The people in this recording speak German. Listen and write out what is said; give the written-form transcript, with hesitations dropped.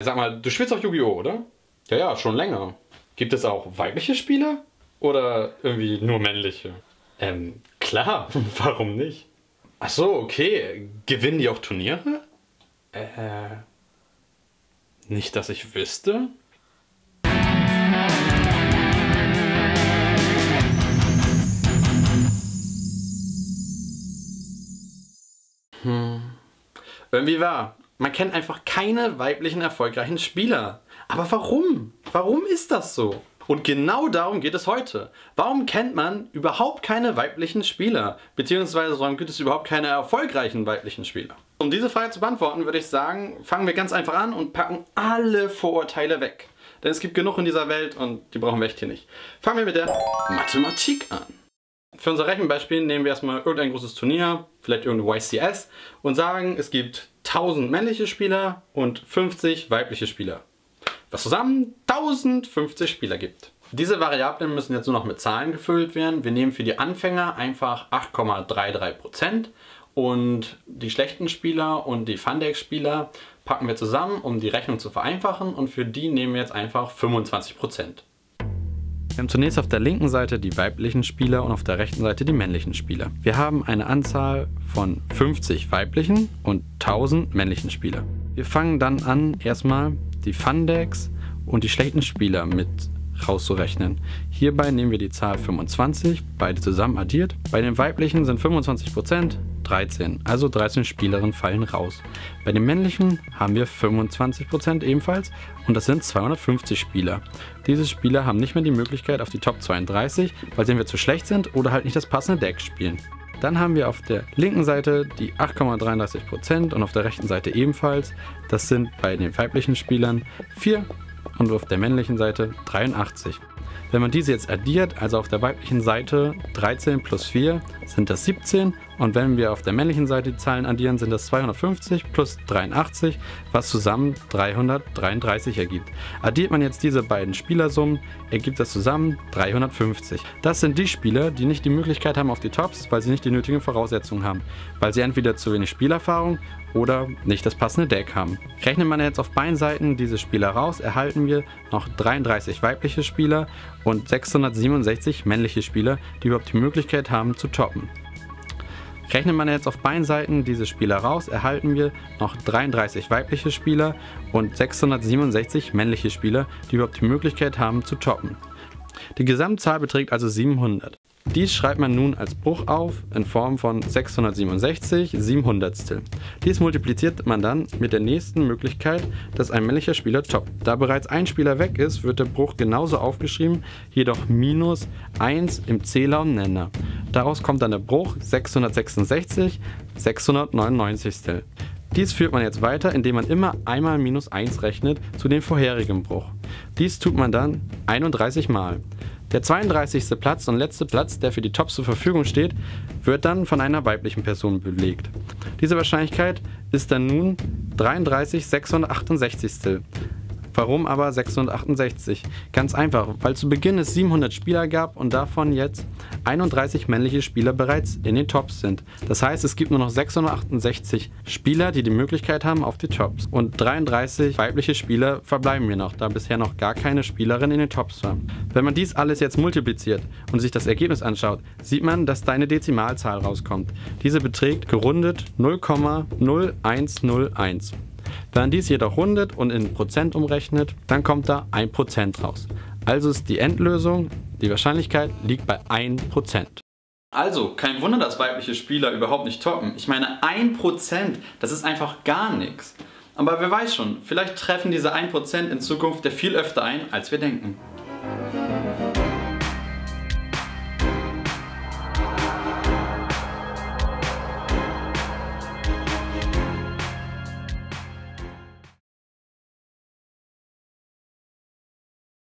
Sag mal, du spielst auch Yu-Gi-Oh!, oder? Ja, ja, schon länger. Gibt es auch weibliche Spieler? Oder irgendwie nur männliche? Klar, warum nicht? Ach so, okay. Gewinnen die auch Turniere? Nicht, dass ich wüsste. Irgendwie wahr. Man kennt einfach keine weiblichen erfolgreichen Spieler. Aber warum? Warum ist das so? Und genau darum geht es heute. Warum kennt man überhaupt keine weiblichen Spieler? Beziehungsweise warum gibt es überhaupt keine erfolgreichen weiblichen Spieler? Um diese Frage zu beantworten, würde ich sagen, fangen wir ganz einfach an und packen alle Vorurteile weg. Denn es gibt genug in dieser Welt und die brauchen wir echt hier nicht. Fangen wir mit der Mathematik an. Für unser Rechenbeispiel nehmen wir erstmal irgendein großes Turnier, vielleicht irgendein YCS, und sagen, es gibt 1000 männliche Spieler und 50 weibliche Spieler. Was zusammen 1050 Spieler gibt. Diese Variablen müssen jetzt nur noch mit Zahlen gefüllt werden. Wir nehmen für die Anfänger einfach 8,33% und die schlechten Spieler und die Fun-Deck-Spieler packen wir zusammen, um die Rechnung zu vereinfachen, und für die nehmen wir jetzt einfach 25%. Wir haben zunächst auf der linken Seite die weiblichen Spieler und auf der rechten Seite die männlichen Spieler. Wir haben eine Anzahl von 50 weiblichen und 1000 männlichen Spieler. Wir fangen dann an, erstmal die Fun-Decks und die schlechten Spieler mit rauszurechnen. Hierbei nehmen wir die Zahl 25, beide zusammen addiert. Bei den weiblichen sind 25%, 13, also 13 Spielerinnen fallen raus. Bei den männlichen haben wir 25% ebenfalls und das sind 250 Spieler. Diese Spieler haben nicht mehr die Möglichkeit auf die Top 32, weil sie entweder zu schlecht sind oder halt nicht das passende Deck spielen. Dann haben wir auf der linken Seite die 8,33% und auf der rechten Seite ebenfalls. Das sind bei den weiblichen Spielern 4 und auf der männlichen Seite 83. Wenn man diese jetzt addiert, also auf der weiblichen Seite 13 plus 4 sind das 17, und wenn wir auf der männlichen Seite die Zahlen addieren, sind das 250 plus 83, was zusammen 333 ergibt. Addiert man jetzt diese beiden Spielersummen, ergibt das zusammen 350. Das sind die Spieler, die nicht die Möglichkeit haben auf die Tops, weil sie nicht die nötigen Voraussetzungen haben, weil sie entweder zu wenig Spielerfahrung oder nicht das passende Deck haben. Rechnet man jetzt auf beiden Seiten diese Spieler raus, erhalten wir noch 33 weibliche Spieler und 667 männliche Spieler, die überhaupt die Möglichkeit haben zu toppen. Rechnet man jetzt auf beiden Seiten diese Spieler raus, erhalten wir noch 33 weibliche Spieler und 667 männliche Spieler, die überhaupt die Möglichkeit haben zu toppen. Die Gesamtzahl beträgt also 700. Dies schreibt man nun als Bruch auf in Form von 667 700stel. Dies multipliziert man dann mit der nächsten Möglichkeit, dass ein männlicher Spieler toppt. Da bereits ein Spieler weg ist, wird der Bruch genauso aufgeschrieben, jedoch minus 1 im Zähler und Nenner. Daraus kommt dann der Bruch 666 699stel. Dies führt man jetzt weiter, indem man immer einmal minus 1 rechnet zu dem vorherigen Bruch. Dies tut man dann 31 Mal. Der 32. Platz und letzte Platz, der für die Tops zur Verfügung steht, wird dann von einer weiblichen Person belegt. Diese Wahrscheinlichkeit ist dann nun 33 668. Warum aber 668? Ganz einfach, weil zu Beginn es 700 Spieler gab und davon jetzt 31 männliche Spieler bereits in den Tops sind. Das heißt, es gibt nur noch 668 Spieler, die die Möglichkeit haben auf die Tops. Und 33 weibliche Spieler verbleiben mir noch, da bisher noch gar keine Spielerin in den Tops war. Wenn man dies alles jetzt multipliziert und sich das Ergebnis anschaut, sieht man, dass da eine Dezimalzahl rauskommt. Diese beträgt gerundet 0,0101. Wenn man dies jedoch rundet und in Prozent umrechnet, dann kommt da 1% raus. Also ist die Endlösung, die Wahrscheinlichkeit liegt bei 1%. Also, kein Wunder, dass weibliche Spieler überhaupt nicht toppen. Ich meine, 1%, das ist einfach gar nichts. Aber wer weiß schon, vielleicht treffen diese 1% in Zukunft ja viel öfter ein, als wir denken.